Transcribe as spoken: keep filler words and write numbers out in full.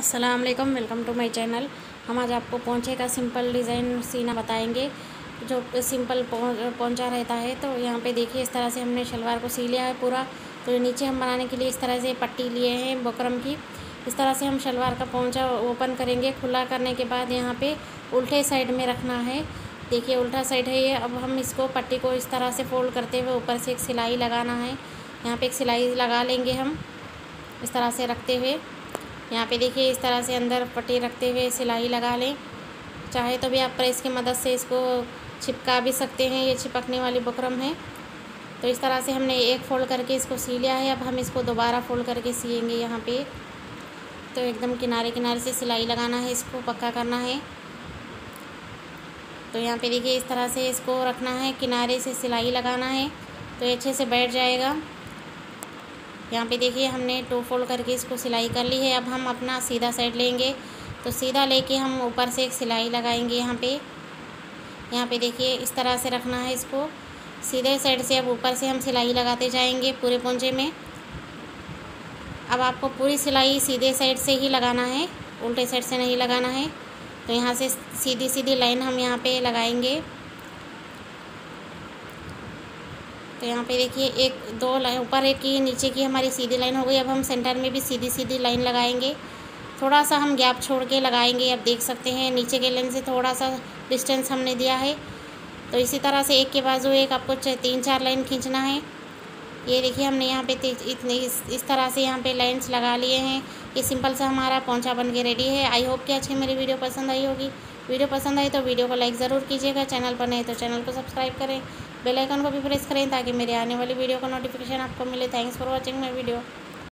अस्सलाम वालेकुम, welcome to my channel. हम आज आपको पोंचे का सिंपल डिज़ाइन सीना बताएंगे। जो सिंपल पोंचा रहता है तो यहाँ पे देखिए इस तरह से हमने शलवार को सी लिया है पूरा। तो नीचे हम बनाने के लिए इस तरह से पट्टी लिए हैं बकरम की। इस तरह से हम शलवार का पोंचा ओपन करेंगे। खुला करने के बाद यहाँ पर उल्टे साइड में रखना है। देखिए उल्टा साइड है ये। अब हम इसको पट्टी को इस तरह से फोल्ड करते हुए ऊपर से एक सिलाई लगाना है। यहाँ पर एक सिलाई लगा लेंगे हम इस तरह से रखते हुए। यहाँ पे देखिए इस तरह से अंदर पट्टी रखते हुए सिलाई लगा लें। चाहे तो भी आप प्रेस की मदद से इसको चिपका भी सकते हैं। ये चिपकने वाली बुकरम है। तो इस तरह से हमने एक फ़ोल्ड करके इसको सी लिया है। अब हम इसको दोबारा फ़ोल्ड करके सिएंगे यहाँ पे। तो एकदम किनारे किनारे से सिलाई लगाना है, इसको पक्का करना है। तो यहाँ पे देखिए इस तरह से इसको रखना है, किनारे से सिलाई लगाना है तो अच्छे से बैठ जाएगा। यहाँ पे देखिए हमने टू फोल्ड करके इसको सिलाई कर ली है। अब हम अपना सीधा साइड लेंगे। तो सीधा लेके हम ऊपर से एक सिलाई लगाएंगे यहाँ पे। यहाँ पे देखिए इस तरह से रखना है इसको सीधे साइड से। अब ऊपर से हम सिलाई लगाते जाएंगे पूरे पोंचे में। अब आपको पूरी सिलाई सीधे साइड से ही लगाना है, उल्टे साइड से नहीं लगाना है। तो यहाँ से सीधी सीधी लाइन हम यहाँ पर लगाएँगे। तो यहाँ पे देखिए एक दो लाइन ऊपर एक की नीचे की हमारी सीधी लाइन हो गई। अब हम सेंटर में भी सीधी सीधी लाइन लगाएंगे। थोड़ा सा हम गैप छोड़ के लगाएंगे। आप देख सकते हैं नीचे के लाइन से थोड़ा सा डिस्टेंस हमने दिया है। तो इसी तरह से एक के बाजू एक आपको तीन चार लाइन खींचना है। ये देखिए हमने यहाँ पे इतने इस, इस तरह से यहाँ पे लाइन्स लगा लिए हैं। ये सिंपल सा हमारा पोंचा बन के रेडी है। आई होप कि आज की मेरी वीडियो पसंद आई होगी। वीडियो पसंद आई तो वीडियो को लाइक ज़रूर कीजिएगा। चैनल पर नहीं तो चैनल को सब्सक्राइब करें, बेल आइकन को भी प्रेस करें ताकि मेरे आने वाली वीडियो का नोटिफिकेशन आपको मिले। Thanks for watching my video.